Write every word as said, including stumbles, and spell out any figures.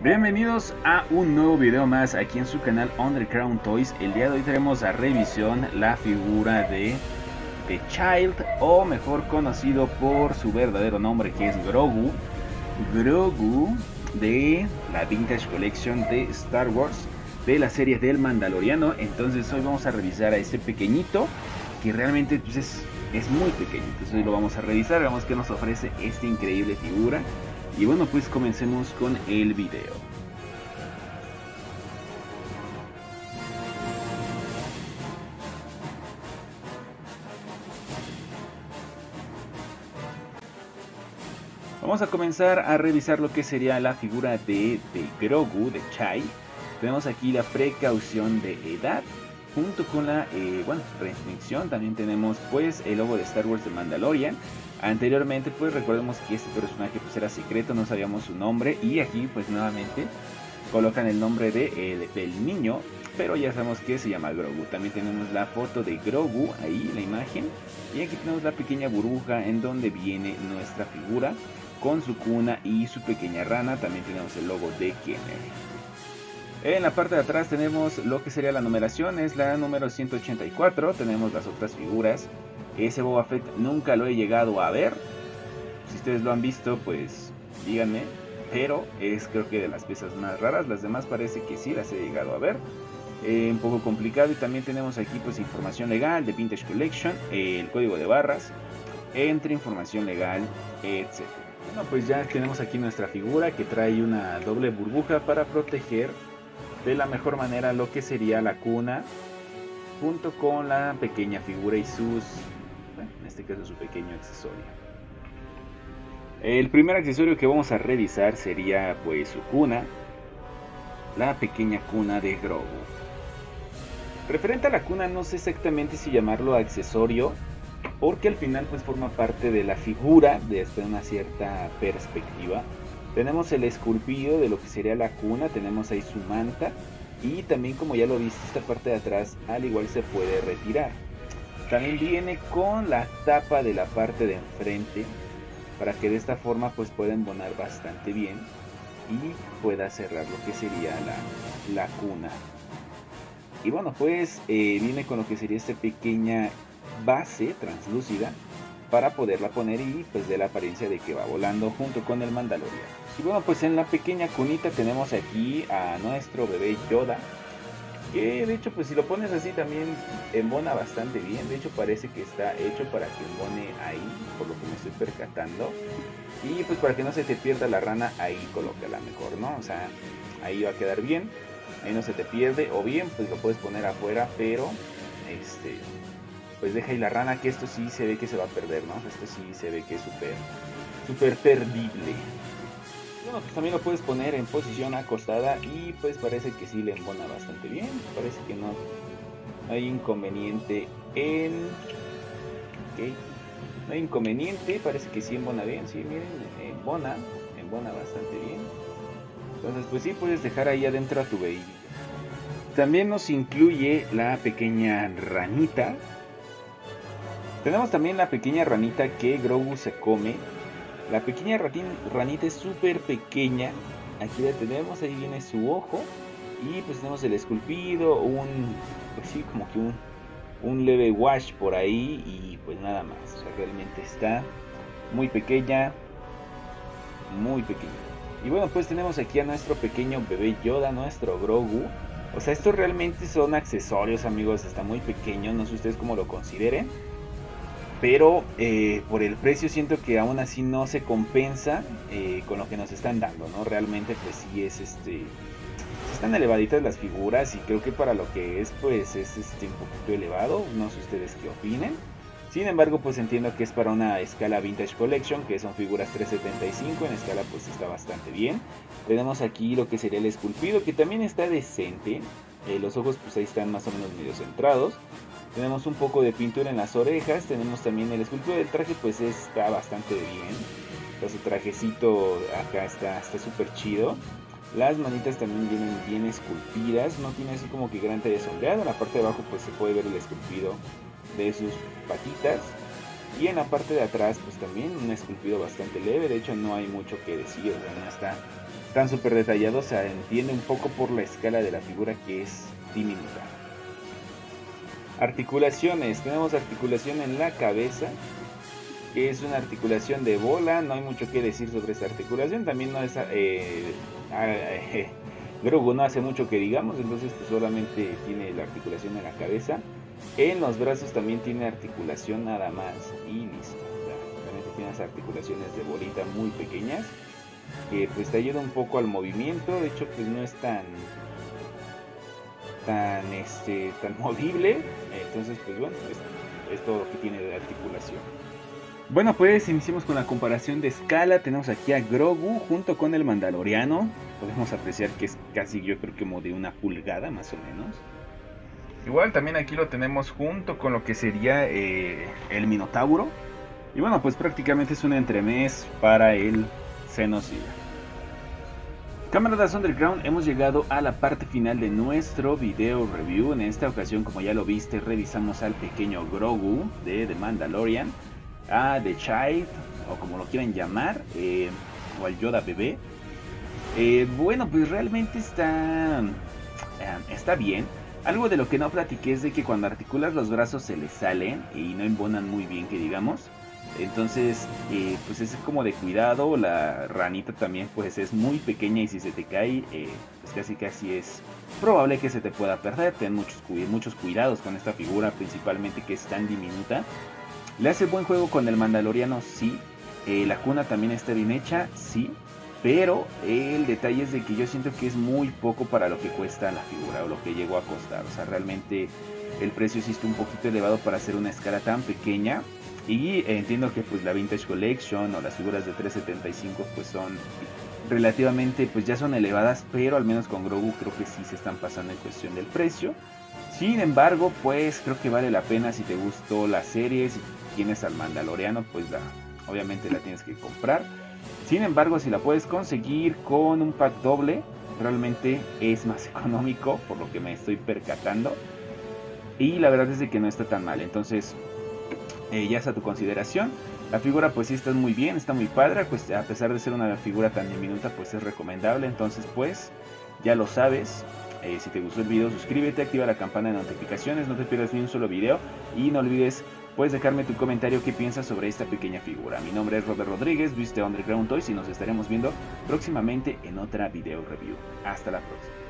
Bienvenidos a un nuevo video más aquí en su canal Underground Toys. El día de hoy tenemos a revisión la figura de The Child, o mejor conocido por su verdadero nombre, que es Grogu. Grogu de la Vintage Collection de Star Wars, de la serie del Mandaloriano. Entonces hoy vamos a revisar a este pequeñito, que realmente pues, es, es muy pequeño. Entonces hoy lo vamos a revisar, veamos qué nos ofrece esta increíble figura. Y bueno, pues comencemos con el video. Vamos a comenzar a revisar lo que sería la figura de, de Grogu, de Chai. Tenemos aquí la precaución de edad, junto con la eh, bueno, restricción. También tenemos pues el logo de Star Wars de Mandalorian. Anteriormente pues recordemos que este personaje pues era secreto, no sabíamos su nombre, y aquí pues nuevamente colocan el nombre de, eh, del niño, pero ya sabemos que se llama Grogu. También tenemos la foto de Grogu, ahí la imagen, y aquí tenemos la pequeña burbuja en donde viene nuestra figura con su cuna y su pequeña rana. También tenemos el logo de Kenner. En la parte de atrás tenemos lo que sería la numeración, es la número ciento ochenta y cuatro, tenemos las otras figuras. Ese Boba Fett nunca lo he llegado a ver, si ustedes lo han visto pues díganme, pero es creo que de las piezas más raras. Las demás parece que sí las he llegado a ver, eh, un poco complicado. Y también tenemos aquí pues información legal de Vintage Collection, eh, el código de barras, entre información legal, etcétera. Bueno, pues ya tenemos aquí nuestra figura que trae una doble burbuja para proteger de la mejor manera lo que sería la cuna, junto con la pequeña figura y sus, bueno, en este caso su pequeño accesorio. El primer accesorio que vamos a revisar sería pues su cuna, la pequeña cuna de Grogu. Referente a la cuna, no sé exactamente si llamarlo accesorio, porque al final pues forma parte de la figura desde una cierta perspectiva. Tenemos el esculpido de lo que sería la cuna, tenemos ahí su manta, y también, como ya lo viste, esta parte de atrás al igual se puede retirar. También viene con la tapa de la parte de enfrente, para que de esta forma pues pueda embonar bastante bien y pueda cerrar lo que sería la, la cuna. Y bueno, pues eh, viene con lo que sería esta pequeña base translúcida, para poderla poner y pues de la apariencia de que va volando junto con el Mandalorian. Y bueno, pues en la pequeña cunita tenemos aquí a nuestro bebé Yoda, que de hecho pues si lo pones así también embona bastante bien. De hecho parece que está hecho para que embone ahí, por lo que me estoy percatando. Y pues para que no se te pierda la rana, ahí colócala mejor, ¿no? O sea, ahí va a quedar bien, ahí no se te pierde. O bien pues lo puedes poner afuera, pero este... pues deja ahí la rana, que esto sí se ve que se va a perder, ¿no? Esto sí se ve que es súper, súper perdible. Bueno, pues también lo puedes poner en posición acostada y pues parece que sí le embona bastante bien. Parece que no hay inconveniente en... ok, no hay inconveniente, parece que sí embona bien, sí, miren, embona, embona bastante bien. Entonces pues sí puedes dejar ahí adentro a tu baby. También nos incluye la pequeña ranita. Tenemos también la pequeña ranita que Grogu se come. La pequeña ratín, ranita es súper pequeña. Aquí la tenemos, ahí viene su ojo. Y pues tenemos el esculpido, un... pues sí, como que un, un leve wash por ahí. Y pues nada más, o sea, realmente está muy pequeña. Muy pequeña. Y bueno, pues tenemos aquí a nuestro pequeño bebé Yoda, nuestro Grogu. O sea, estos realmente son accesorios, amigos. Está muy pequeño, no sé ustedes cómo lo consideren, pero eh, por el precio siento que aún así no se compensa eh, con lo que nos están dando, ¿no? Realmente pues sí es este... están elevaditas las figuras, y creo que para lo que es pues es este, un poquito elevado. No sé ustedes qué opinen. Sin embargo pues entiendo que es para una escala Vintage Collection, que son figuras trescientos setenta y cinco. En escala pues está bastante bien. Tenemos aquí lo que sería el esculpido, que también está decente. eh, Los ojos pues ahí están más o menos medio centrados. Tenemos un poco de pintura en las orejas. Tenemos también el esculpido del traje, pues está bastante bien. Entonces, su trajecito acá está súper está chido. Las manitas también vienen bien esculpidas. No tiene así como que gran talla sombreado. En la parte de abajo pues se puede ver el esculpido de sus patitas. Y en la parte de atrás pues también un esculpido bastante leve. De hecho no hay mucho que decir, o sea, no está están súper detallados, se entiende un poco por la escala de la figura que es diminuta. Articulaciones, tenemos articulación en la cabeza, que es una articulación de bola, no hay mucho que decir sobre esta articulación, también no es... Eh, eh, Grogu no hace mucho que digamos, entonces pues solamente tiene la articulación en la cabeza. En los brazos también tiene articulación nada más y listo. También tiene las articulaciones de bolita muy pequeñas, que pues te ayuda un poco al movimiento. De hecho pues no es tan tan este tan movible, entonces pues bueno, es, es todo lo que tiene de articulación. Bueno, pues iniciemos con la comparación de escala. Tenemos aquí a Grogu junto con el Mandaloriano, podemos apreciar que es casi, yo creo que como de una pulgada más o menos. Igual también aquí lo tenemos junto con lo que sería eh, el Minotauro. Y bueno, pues prácticamente es un entremés para el Xenocida. Camaradas Underground, hemos llegado a la parte final de nuestro video review. En esta ocasión, como ya lo viste, revisamos al pequeño Grogu de The Mandalorian, a The Child, o como lo quieran llamar, eh, o al Yoda bebé. Eh, bueno, pues realmente está, eh, está bien. Algo de lo que no platiqué es de que cuando articulas los brazos se les salen y no embonan muy bien, que digamos. Entonces, eh, pues es como de cuidado. La ranita también pues es muy pequeña y si se te cae, eh, pues casi casi es probable que se te pueda perder. Ten muchos, muchos cuidados con esta figura, principalmente que es tan diminuta. Le hace buen juego con el Mandaloriano, sí. Eh, la cuna también está bien hecha, sí. Pero el detalle es de que yo siento que es muy poco para lo que cuesta la figura o lo que llegó a costar. O sea, realmente el precio sí está un poquito elevado para hacer una escala tan pequeña. Y entiendo que pues la Vintage Collection o las figuras de tres setenta y cinco pues son relativamente, pues ya son elevadas, pero al menos con Grogu creo que sí se están pasando en cuestión del precio. Sin embargo, pues creo que vale la pena. Si te gustó la serie, si tienes al Mandaloriano, pues la, obviamente la tienes que comprar. Sin embargo, si la puedes conseguir con un pack doble, realmente es más económico, por lo que me estoy percatando. Y la verdad es de que no está tan mal, entonces eh, ya está a tu consideración. La figura pues sí está muy bien, está muy padre, pues a pesar de ser una figura tan diminuta, pues es recomendable. Entonces pues ya lo sabes, eh, si te gustó el video suscríbete, activa la campana de notificaciones, no te pierdas ni un solo video y no olvides... puedes dejarme tu comentario qué piensas sobre esta pequeña figura. Mi nombre es Robert Rodríguez, viste Underground Toys y nos estaremos viendo próximamente en otra video review. Hasta la próxima.